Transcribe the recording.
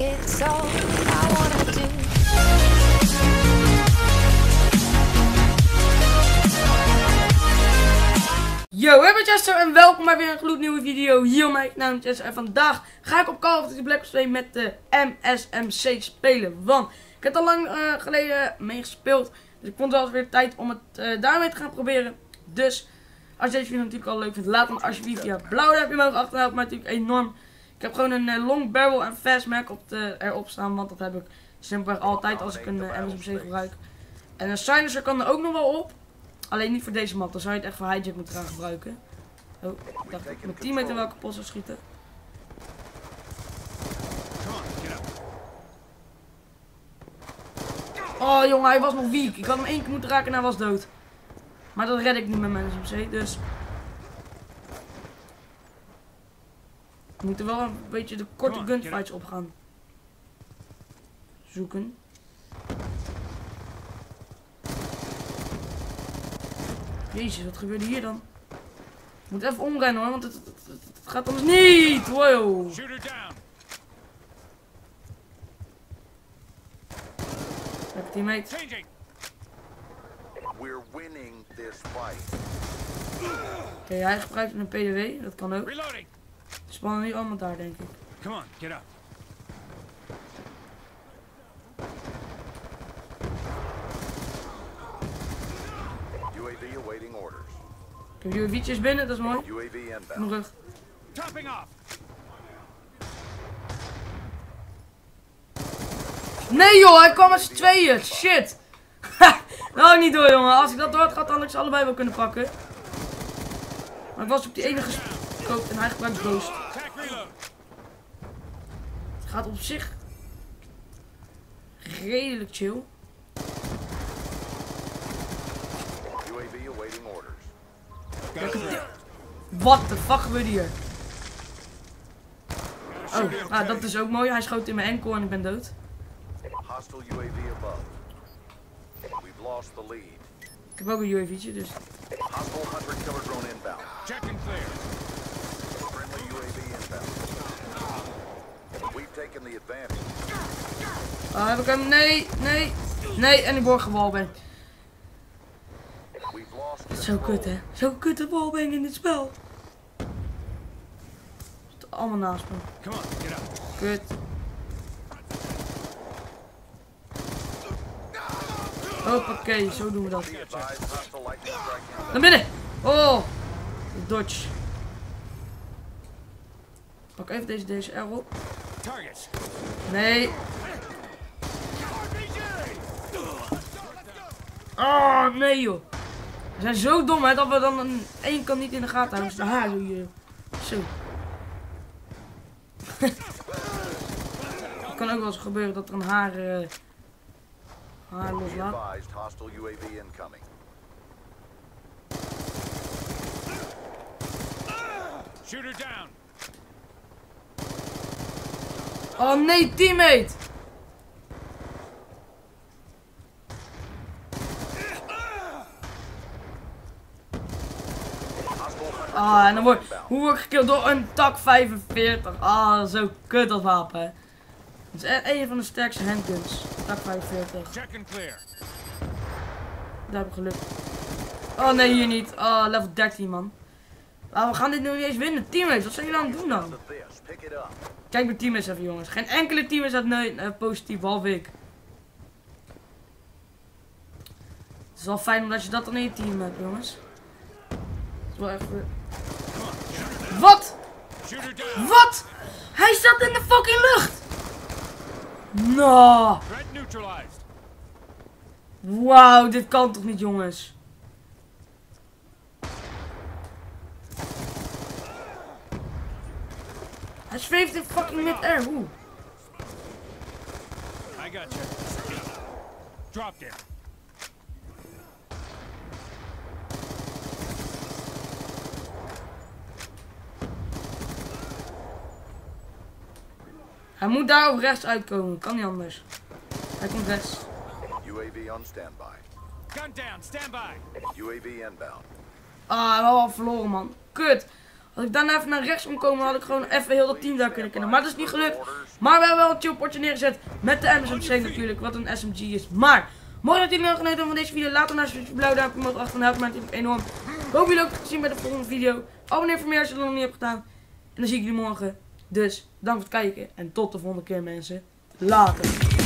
It's all I wanna do. Yo, ik ben Tiesto en welkom bij weer een gloednieuwe video hier op mijn naam Tiesto. En vandaag ga ik op Call of Duty Black Ops 2 met de MSMC spelen. Want ik heb al lang geleden meegespeeld. Dus ik vond het wel weer tijd om het daarmee te gaan proberen. Dus als je deze video natuurlijk al leuk vindt, laat dan alsjeblieft via blauw duimpje omhoog achter. Helpt mij natuurlijk enorm. Ik heb gewoon een long barrel en fast mag erop staan, want dat heb ik simpelweg altijd als ik een MSMC gebruik. En een silencer kan er ook nog wel op, alleen niet voor deze map, dan zou je het echt voor hijack moeten gaan gebruiken. Oh, ik dacht dat ik mijn teammate wel kapot zou schieten. Oh jongen, hij was nog weak. Ik had hem één keer moeten raken en hij was dood. Maar dat red ik niet met mijn MSMC, dus... We moeten wel een beetje de korte gunfights op gaan zoeken. Jezus, wat gebeurde hier dan? Ik moet even omrennen hoor, want het gaat ons niet! Wow! Lekker teammate. Oké, hij gebruikt een PDW, dat kan ook. Ze spannen hier allemaal daar, denk ik. Come on, get up. UAV awaiting orders. Ik heb UAV'tjes binnen, dat is mooi. UAV en rug. Topping off. Nee joh, hij kwam als tweeën. Shit. Nou niet door jongen. Als ik dat door had gehad, had ik ze allebei wel kunnen pakken. Maar ik was op die ene en hij gebruikt Ghost. Het gaat op zich redelijk chill. Wat de fuck gebeurde hier? Oh, ah, dat is ook mooi. Hij schoot in mijn enkel en ik ben dood. Ik heb ook een UAV'tje, dus. Ah, heb ik hem? Nee, nee, nee. En die borgewal ben. Dat is zo kut, hè? Zo kut de wal ben in dit spel. Het is allemaal naast me. Kut. Hoppakee, zo doen we dat. Naar binnen! Oh! Dodge. Pak even deze DSR op. Nee. Oh nee joh. We zijn zo dom hè, dat we dan aan één kant niet in de gaten houden. Dus aha, zo hier. Zo. Het kan ook wel eens gebeuren dat er een haar... haar loslaat. Shooter down. Oh nee, teammate! Ah, en dan hoe word ik gekild door een Tak 45? Ah, dat is zo kut dat wapen, hè. Dat is een van de sterkste handguns. Tak 45. Daar heb ik geluk. Oh nee, hier niet. Ah, level 13, man. Nou, we gaan dit nu niet eens winnen. Teammates, wat zijn jullie aan het doen dan? Kijk mijn team is even jongens. Geen enkele team is dat positief, behalve ik. Het is wel fijn omdat je dat dan in je team hebt jongens. Het is wel echt... Wat? Wat? Hij zat in de fucking lucht! No. Wauw, dit kan toch niet jongens. Hij zweeft in fucking mid-air, hoe? I got you. Drop down. Hij moet daar ook rechts uitkomen, kan niet anders. Hij komt rechts. UAV on standby. Gun down, standby. UAV inbound. Ah, we hebben al verloren man. Kut. Als ik daarna even naar rechts omkomen, had ik gewoon even heel dat team daar kunnen kennen. Maar dat is niet gelukt. Maar we hebben wel een chill potje neergezet. Met de MSMC natuurlijk, wat een SMG is. Maar, mooi dat jullie nog genoten hebben van deze video. Laat dan alsjeblieft een blauw duimpje omhoog achter en helpt mij natuurlijk enorm. Ik hoop jullie ook te zien bij de volgende video. Abonneer voor meer als je dat nog niet hebt gedaan. En dan zie ik jullie morgen. Dus, dank voor het kijken. En tot de volgende keer mensen. Later.